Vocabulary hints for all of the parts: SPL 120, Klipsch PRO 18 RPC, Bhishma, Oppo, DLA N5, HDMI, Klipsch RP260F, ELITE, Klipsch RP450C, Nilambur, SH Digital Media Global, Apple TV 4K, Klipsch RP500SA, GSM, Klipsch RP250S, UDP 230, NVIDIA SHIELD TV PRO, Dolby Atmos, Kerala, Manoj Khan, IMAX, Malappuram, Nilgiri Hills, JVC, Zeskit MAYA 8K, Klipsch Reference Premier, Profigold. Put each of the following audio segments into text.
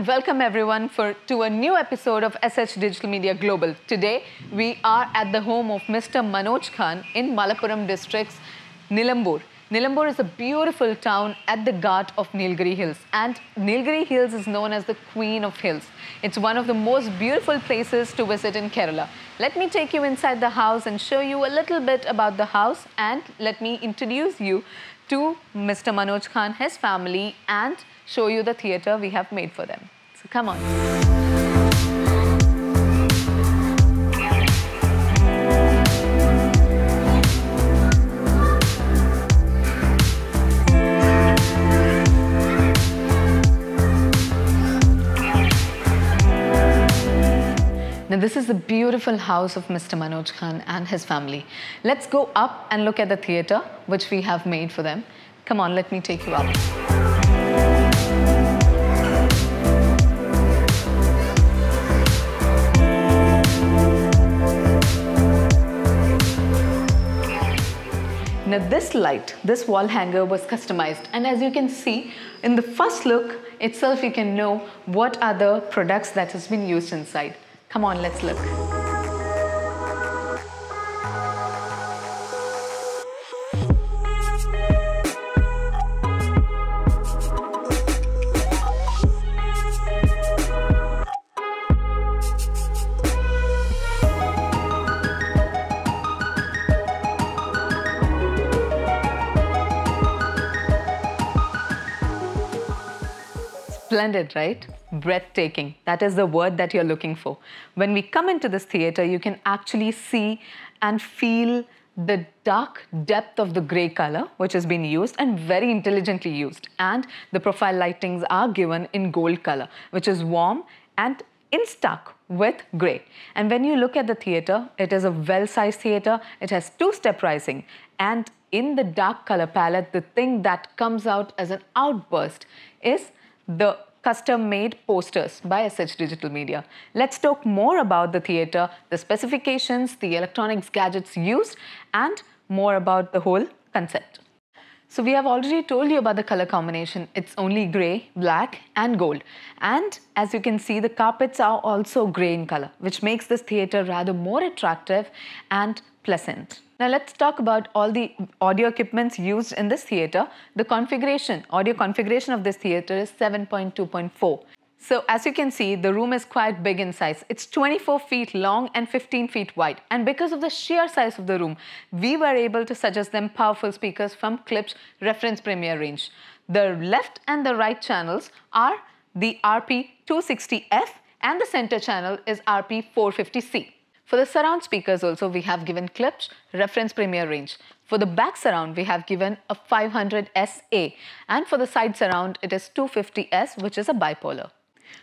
and welcome everyone to a new episode of SH Digital Media Global. Today, we are at the home of Mr. Manoj Khan in Malappuram district's Nilambur. Nilambur is a beautiful town at the ghat of Nilgiri Hills, and Nilgiri Hills is known as the Queen of Hills. It's one of the most beautiful places to visit in Kerala. Let me take you inside the house and show you a little bit about the house, and let me introduce you to Mr. Manoj Khan, his family, and show you the theatre we have made for them. So come on. Now this is the beautiful house of Mr. Manoj Khan and his family. Let's go up and look at the theatre which we have made for them. Come on, let me take you up. Now this light, this wall hanger was customized, and as you can see in the first look itself you can know what are the products that has been used inside. Come on, let's look. Splendid, right? Breathtaking. That is the word that you're looking for. When we come into this theatre, you can actually see and feel the dark depth of the grey colour which has been used, and very intelligently used. And the profile lightings are given in gold colour, which is warm and in stuck with grey. And when you look at the theatre, it is a well-sized theatre. It has two-step rising. And in the dark colour palette, the thing that comes out as an outburst is the custom-made posters by SH Digital Media. Let's talk more about the theatre, the specifications, the electronics gadgets used, and more about the whole concept. So we have already told you about the color combination. It's only grey, black, and gold. And as you can see, the carpets are also grey in color, which makes this theatre rather more attractive and pleasant. Now let's talk about all the audio equipments used in this theatre. The configuration, audio configuration of this theatre is 7.2.4. So as you can see, the room is quite big in size. It's 24 feet long and 15 feet wide. And because of the sheer size of the room, we were able to suggest them powerful speakers from Klipsch Reference Premier range. The left and the right channels are the RP260F, and the center channel is RP450C. For the surround speakers also, we have given Klipsch Reference Premier range. For the back surround, we have given a 500SA, and for the side surround, it is 250S, which is a bipolar.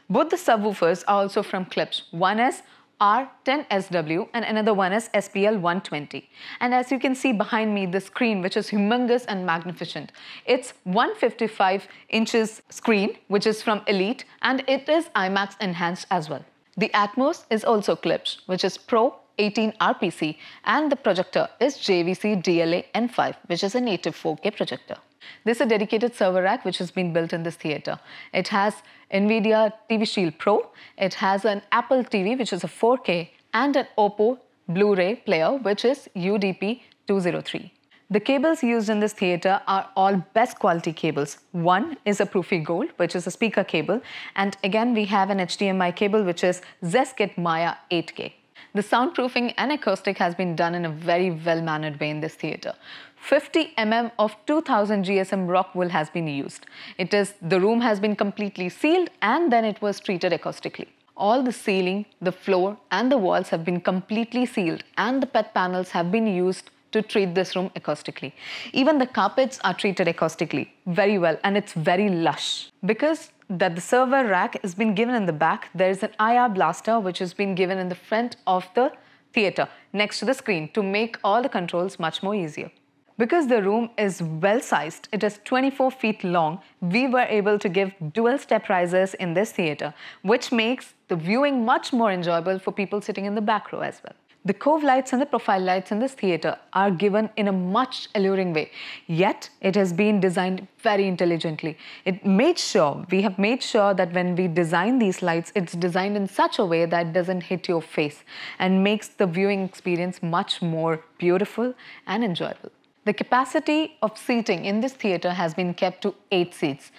Both the subwoofers are also from Klipsch. One is R10SW and another one is SPL 120. And as you can see behind me, the screen, which is humongous and magnificent. It's 155 inches screen, which is from Elite, and it is IMAX enhanced as well. The Atmos is also Klipsch, which is PRO 18 RPC, and the projector is JVC DLA N5, which is a native 4K projector. This is a dedicated server rack which has been built in this theatre. It has NVIDIA SHIELD PRO, it has an Apple TV which is a 4K, and an Oppo Blu Ray player which is UDP 230. The cables used in this theatre are all best quality cables. One is a Profigold, which is a speaker cable, and again we have an HDMI cable which is Zeskit MAYA 8K. The soundproofing and acoustic has been done in a very well-mannered way in this theatre. 50 mm of 2000 GSM rock wool has been used. The room has been completely sealed, and then it was treated acoustically. All the ceiling, the floor, and the walls have been completely sealed, and the PET panels have been used to treat this room acoustically. Even the carpets are treated acoustically very well, and it's very lush. Because that the server rack has been given in the back, there is an IR blaster which has been given in the front of the theatre next to the screen to make all the controls much more easier. Because the room is well-sized, it is 24 feet long, we were able to give dual step risers in this theatre, which makes the viewing much more enjoyable for people sitting in the back row as well. The cove lights and the profile lights in this theatre are given in a much alluring way, yet it has been designed very intelligently. We have made sure that when we design these lights, it's designed in such a way that it doesn't hit your face and makes the viewing experience much more beautiful and enjoyable. The capacity of seating in this theatre has been kept to 8 seats,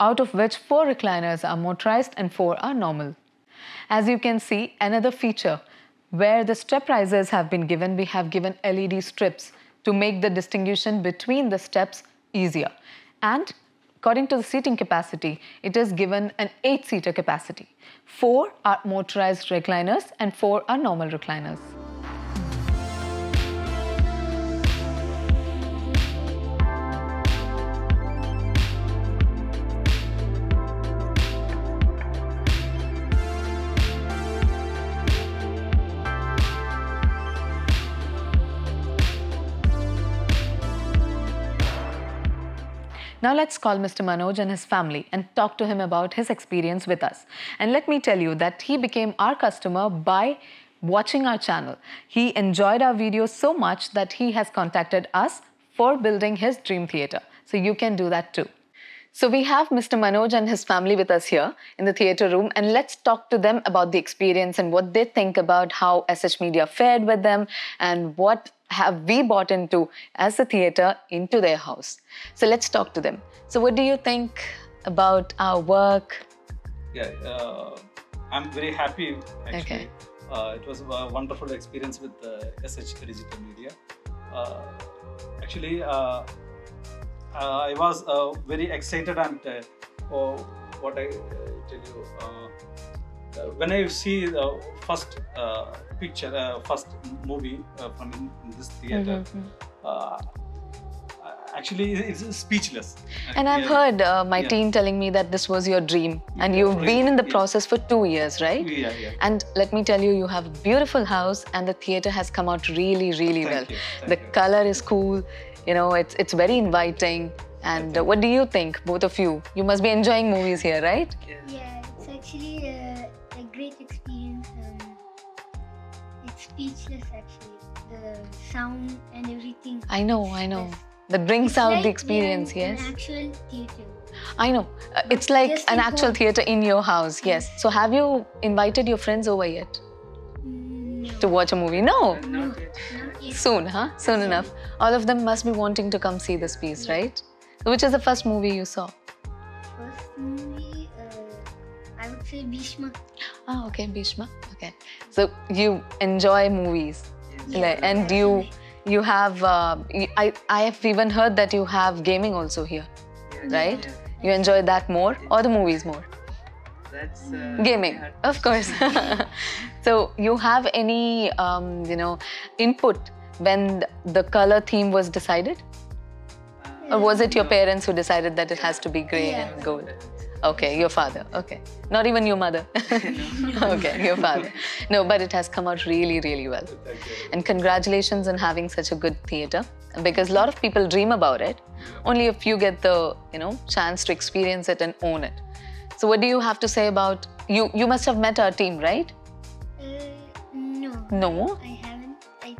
out of which 4 recliners are motorized and 4 are normal. As you can see, another feature where the step risers have been given, we have given LED strips to make the distinction between the steps easier. And according to the seating capacity, it is given an 8-seater capacity. 4 are motorized recliners and 4 are normal recliners. Now let's call Mr. Manoj and his family and talk to him about his experience with us. And let me tell you that he became our customer by watching our channel. He enjoyed our videos so much that he has contacted us for building his dream theatre. So you can do that too. So we have Mr. Manoj and his family with us here in the theatre room, and let's talk to them about the experience and what they think about how SH Media fared with them and what have we bought into as a theatre into their house. So let's talk to them. So what do you think about our work? Yeah, I'm very happy actually. Okay. It was a wonderful experience with SH Digital Media. I was very excited, and what I tell you, when I see the first picture, first movie from this theatre, mm-hmm. Actually it's speechless. And I've heard my teen telling me that this was your dream, and you've been in the process for 2 years, right? Yeah, yeah. And let me tell you, you have a beautiful house, and the theatre has come out really, really well. The colour is cool. You know, it's very inviting. And what do you think, both of you? You must be enjoying movies here, right? Yeah, it's actually a great experience. It's speechless, actually. The sound and everything. I know. That brings out like the experience, yes? It's an actual theatre. I know. It's like an actual theatre in your house, yes. So have you invited your friends over yet? No. To watch a movie? No. No. Soon, huh? Soon enough. All of them must be wanting to come see this piece, right? Which is the first movie you saw? First movie, I would say Bhishma. Ah, okay, Bhishma. Okay. So you enjoy movies, and you have. I have even heard that you have gaming also here, right? You enjoy that more or the movies more? That's gaming, of course. So you have any, input when the color theme was decided? Or was it your parents who decided that it has to be grey and gold? Okay, your father. Okay. Not even your mother. Okay, your father. No, but it has come out really, really well. And congratulations on having such a good theatre, because a lot of people dream about it. Only if you get the, chance to experience it and own it. So what do you have to say about, you must have met our team, right? No. No? I haven't.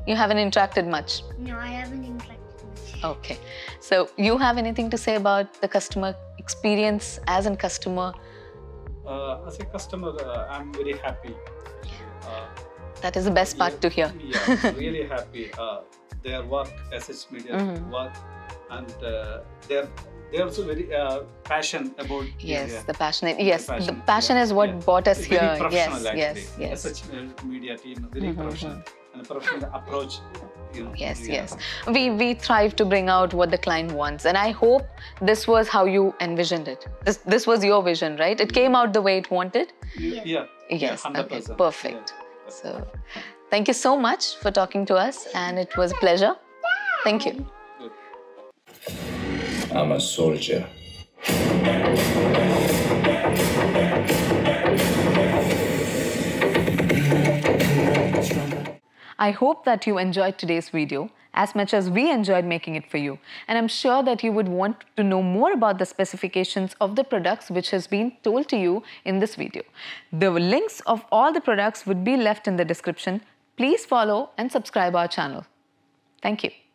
You haven't interacted much? No, I haven't interacted much. Okay. So you have anything to say about the customer experience as a customer? As a customer, I'm very happy. That is the best part to hear. Yeah, really happy. Their work, SH Media work, and they're also very passionate about the passion is what brought us very here. Professional, yes. SH Media team, very professional, and a professional approach. We thrive to bring out what the client wants, and I hope this was how you envisioned it. This was your vision, right? It came out the way it wanted. Yes. Okay. Perfect. Yeah. So, thank you so much for talking to us, and it was a pleasure. Thank you. I'm a soldier. I hope that you enjoyed today's video as much as we enjoyed making it for you. And I'm sure that you would want to know more about the specifications of the products which has been told to you in this video. The links of all the products would be left in the description. Please follow and subscribe our channel. Thank you.